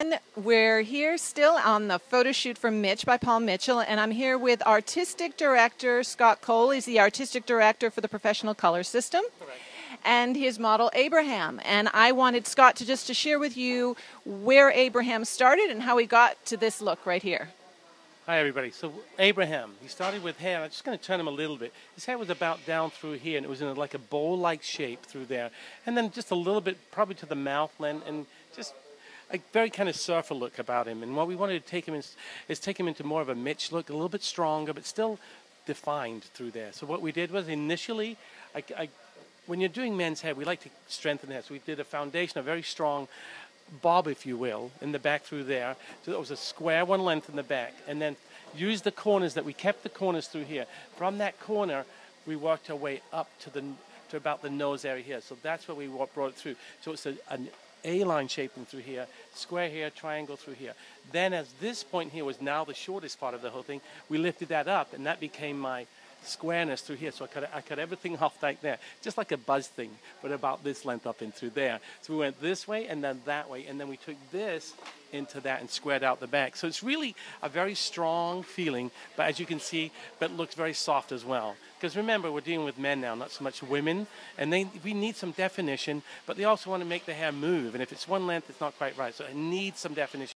And we're here still on the photo shoot from Mitch by Paul Mitchell, and I'm here with Artistic Director Scott Cole. He's the Artistic Director for the Professional Color System. Correct. And his model Abraham. And I wanted Scott to just share with you where Abraham started and how he got to this look right here. Hi everybody. So Abraham, he started with hair. I'm just going to turn him a little bit. His hair was about down through here, and it was in like a bowl-like shape through there. And then just a little bit probably to the mouth and just a very kind of surfer look about him. And what we wanted to take him is take him into more of a Mitch look, a little bit stronger, but still defined through there. So what we did was initially, when you're doing men's hair, we like to strengthen hair. So we did a foundation, a very strong bob, if you will, in the back through there. So that was a square one length in the back. And then used the corners that we kept the corners through here. From that corner, we worked our way up to about the nose area here. So that's what we brought it through. So it's an A-line shaping through here, square here, triangle through here. Then as this point here was now the shortest part of the whole thing, we lifted that up, and that became my squareness through here. So I cut everything off like there, just like a buzz thing, but about this length up in through there. So we went this way and then that way, and then we took this into that and squared out the back. So it's really a very strong feeling, but as you can see, but looks very soft as well. Because remember, we're dealing with men now, not so much women, and we need some definition, but they also want to make the hair move, and if it's one length, it's not quite right, so it needs some definition.